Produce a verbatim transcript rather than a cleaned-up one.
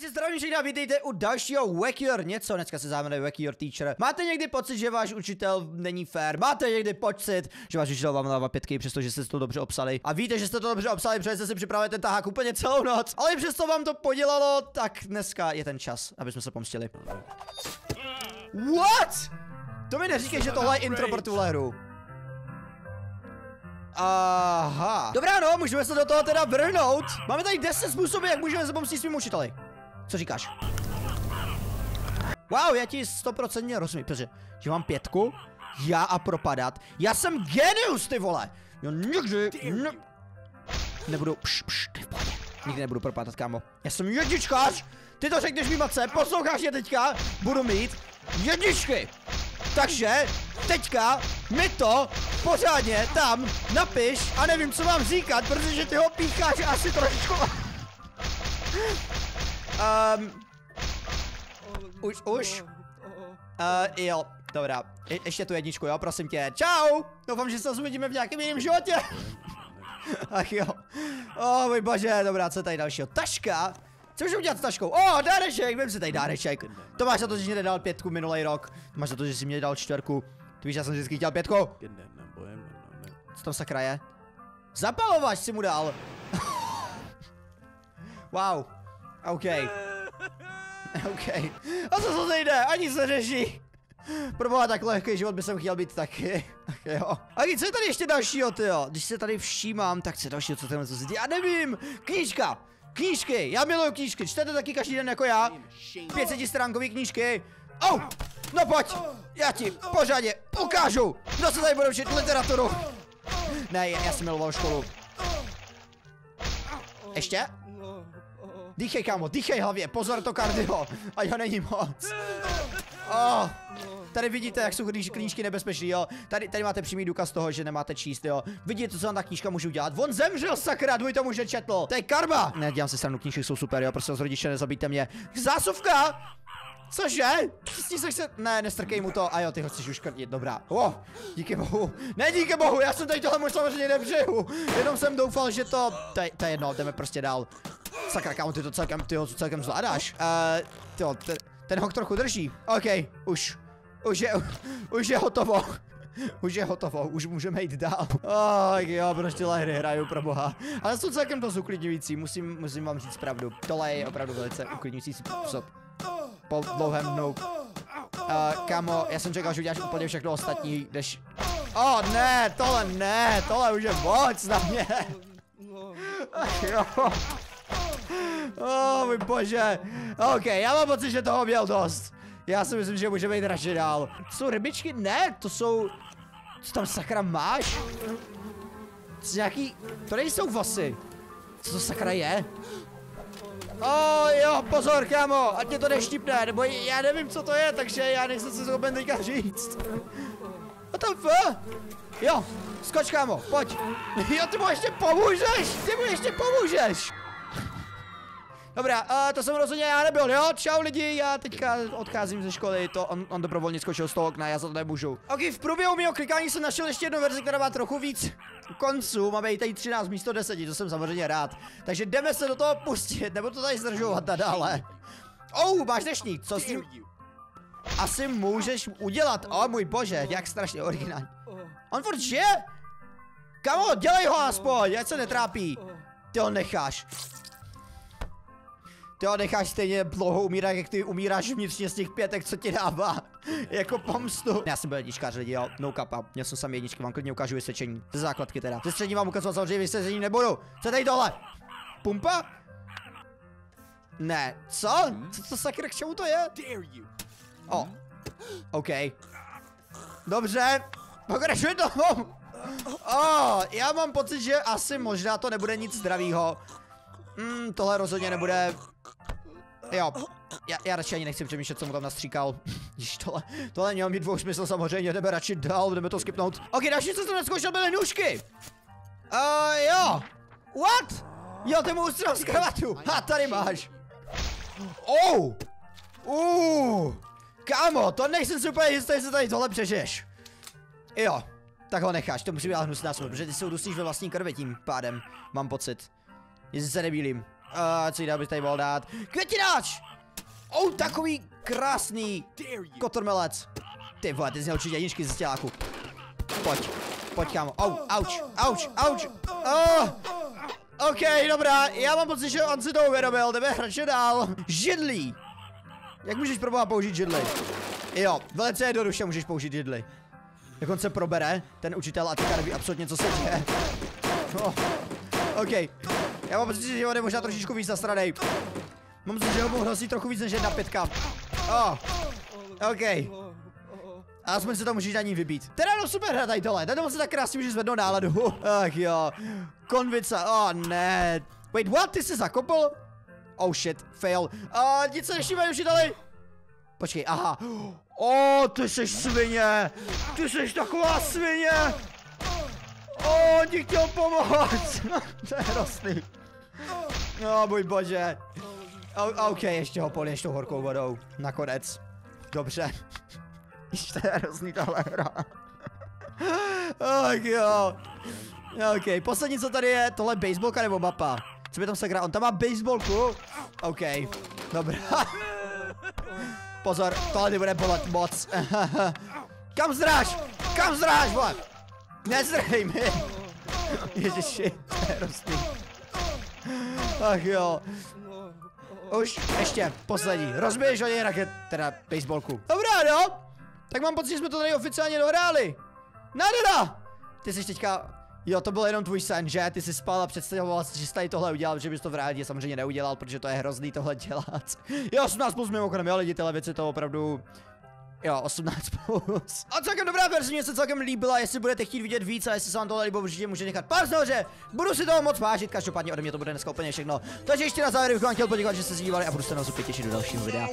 Takže zdravím všichni a vítejte u dalšího Wakier něco, dneska se zájmenuje Wakier Teacher. Máte někdy pocit, že váš učitel není fair? Máte někdy pocit, že váš učitel vám dává pětky, přestože jste to dobře obsali? A víte, že jste to dobře obsali, protože jste si připravili ten tahák úplně celou noc, ale přesto vám to podělalo, tak dneska je ten čas, aby jsme se pomstili. What? To mi neříkej, že tohle je intro pro tuhle hru. Aha. Dobrá, no, můžeme se do toho teda vrhnout. Máme tady deset způsobů, jak můžeme zapomstit svým učiteli. Co říkáš? Wow, já ti stoprocentně rozumím, protože že mám pětku, já a propadat. Já jsem genius, ty vole. Já nikdy ne... nebudu, pš, pš, ty v pohodě. Nikdy nebudu propadat, kámo. Já jsem jedničkář. Ty to řekneš mý matce, posloucháš mě teďka, budu mít jedničky. Takže teďka mi to pořádně tam napiš a nevím, co mám říkat, protože ty ho pícháš asi trošičku. Um, už, už. Uh, jo, dobrá. Je, ještě tu jedničku, jo, prosím tě. Čau! Doufám, že se uvidíme v nějakém jiném životě. Ach jo. O, můj bože, dobrá, co tady dalšího? Taška? Co můžu udělat s taškou? O, dáreček, vem si tady dáreček. To máš za to, že jsi mě nedal pětku minulý rok. To máš za to, že jsi mě dal čtvrku. Ty víš, já jsem vždycky chtěl pětku. Co tam sakra je? Zapalovač si mu dal. Wow. OK. OK. A co se tady jde? Ani se řeší. Proboha, tak lehký život by jsem chtěl být taky. Ach jo. A co je tady ještě dalšího, tyjo? Když se tady všímám, tak co je dalšího, co tenhle co se děje? Já nevím. Knížka. Knížky. Já miluju knížky. Čtete taky každý den jako já? pětsetistránkové knížky. Oh! No pojď. Já ti pořádně ukážu. Kdo se tady bude učit literaturu? Ne, já jsem miloval školu. Ještě? Dýchej, kámo, dýchej hlavě, pozor to kardio, a jo, není moc. Oh, tady vidíte, jak jsou knížky nebezpečný, jo. Tady, tady máte přímý důkaz toho, že nemáte číst, jo. Vidíte, co vám ta knížka může udělat. On zemřel, sakra, dvoj tomu, že četl. To je karma. Ne, dělám si stranu, knížky jsou super, jo, prostě z rodiče, nezabijte mě. Zásuvka! Cože? Stisneš se... Ne, nestrkej mu to. A jo, ty ho chceš už krnit, dobrá. Oh, díky bohu. Ne, díky bohu, já jsem tady tohle možná samozřejmě nepřeju. Jenom jsem doufal, že to... To je jedno, jdeme prostě dál. Sakra, kámo, ty to celkem, ty ho celkem zvládáš. Uh, tyjo, ten, ten ho trochu drží. OK, už. Už je, už je hotovo. Už je hotovo, už můžeme jít dál. Oh, jo, proč tyhle hry hraju, pro boha. Ale jsou celkem dost uklidňující, musím, musím vám říct pravdu. Tohle je opravdu velice uklidňující způsob. Po dlouhém dnu. Uh, kámo, já jsem čekal, že uděláš úplně všechno ostatní, než... Oh, ne, tohle ne, tohle už je moc na mě. Ach jo. Oh, můj bože. OK, já mám pocit, že toho měl dost. Já si myslím, že můžeme jít radši dál. To jsou rybičky? Ne, to jsou... Co tam sakra máš? Co nějaký... To nejsou vosy. Co to sakra je? Oh jo, pozor, kámo, ať mě to neštipne, nebo já nevím, co to je, takže já nechci se schopen teďka říct. A tam f? Jo, skoč, kámo, pojď. Jo, ty mu ještě pomůžeš, ty mu ještě pomůžeš. Dobrá, uh, to jsem rozhodně já nebyl, jo, čau lidi, já teďka odcházím ze školy, to on, on dobrovolně skočil z toho okna, já za to nemůžu. OK, v průběhu mého klikání jsem našel ještě jednu verzi, která má trochu víc konců, máme tady třináct místo deset, to jsem samozřejmě rád. Takže jdeme se do toho pustit, nebo to tady zdržovat nadále. Oh, máš dešník, co s tím asi můžeš udělat, o oh, můj bože, jak strašně originální. On furt žije? Kamo, dělej ho aspoň, ať se netrápí. Ty ho necháš. Ty ho necháš stejně dlouho umírat, jak ty umíráš vnitřně z těch pětek, co ti dává. Jako pomstu. Já jsem byl jedničkář, lidi, jo. No kappa. Já jsem sám jedničky, vám klidně ukážu vysvětlení. Ze základky teda. Ze střední vám ukazovat samozřejmě vysvětlení nebudu. Co tady tohle? Pumpa? Ne. Co? Co to sakra, k čemu to je? O. OK. Dobře. Pokračuj tomu. O, já mám pocit, že asi možná to nebude nic zdravýho. Mm, tohle rozhodně nebude. Jo, já, já radši ani nechci přemýšlet, co mu tam nastříkal. Jež tohle, tohle mělo mít dvou smysl samozřejmě, jdeme radši dál, budeme to skipnout. OK, další, co jsem neskoušel, byly nůžky. Uh, jo. What? Jo, ty mu ustřel z kravatu. Ha, tady máš. Oh. Uh. Kámo, to nejsem super jistý, jestli tady tohle přežiješ. Jo, tak ho necháš, to musí být hnusná smrt, protože ty se udusíš ve vlastní krvi tím pádem, mám pocit. Jestli se nebýlím. Uh, co jí bys tady mohl dát? Květináč! Oh, takový krásný kotrmelec. Ty vole, ty jsi měl určitě jedničky ze stěláku. Pojď, pojď kámo. Au, auč, auč, auč. Oh. OK, dobrá, já mám pocit, že on si to uvědomil, jdeme hrače dál. Židlí. Jak můžeš probovat použít židli? Jo, velice jednoduše můžeš použít židli. Jak on se probere, ten učitel, a teďka neví absolutně, co se děje. Oh. OK, já mám pocit, že on je možná trošičku víc zasranej. Mám pocit, že ho mu hrozí trochu víc než jedna pětka. Oh. OK. A aspoň se to můžeš ani vybít. Teda no super hra tady tohle, tady se tak krásně můžeš zvednout náladu. Ach jo, konvica, oh ne. Wait, what, ty jsi zakopl? Oh shit, fail. A uh, nic se neštímají učiteli. Počkej, aha. Oh, ty jsi svině. Ty jsi taková svině. Oh, ti chtěl pomoct. To je hrozný. No, oh, můj bože. O OK, ještě ho poliješ tou horkou vodou. Nakonec. Dobře. To je hrozný tahle hra. Ach jo. OK, poslední co tady je, tohle baseballka nebo mapa. Co by tam se hrá? On tam má baseballku. OK, dobrá. Pozor, tohle bude bolet moc. Kam zdráš? Kam zdráš, vole? Nezdrhej mi. Ježiši, to je hrozný. Ach jo. Už, ještě, poslední. Rozbiješ o něj raket, teda baseballku. Dobrá, no. Tak mám pocit, že jsme to tady oficiálně dohráli. Nádhera! Ty jsi teďka... Jo, to byl jenom tvůj sen, že? Ty jsi spal a představoval si, že jsi tady tohle udělal, že bys to v realitě samozřejmě neudělal, protože to je hrozný tohle dělat. Jo, osmnáct plus mimochodem, jo lidi, tyhle věci to opravdu... Jo, osmnáct plus. A celkem dobrá verze, mě se celkem líbila, jestli budete chtít vidět víc a jestli se vám tohle líbilo, určitě můžete nechat pár nahoře. Budu si toho moc vážit, každopádně ode mě to bude dneska úplně všechno. Takže ještě na závěr bych vám chtěl poděkovat, že jste se dívali a budu se na zupě těšit do dalšího videa.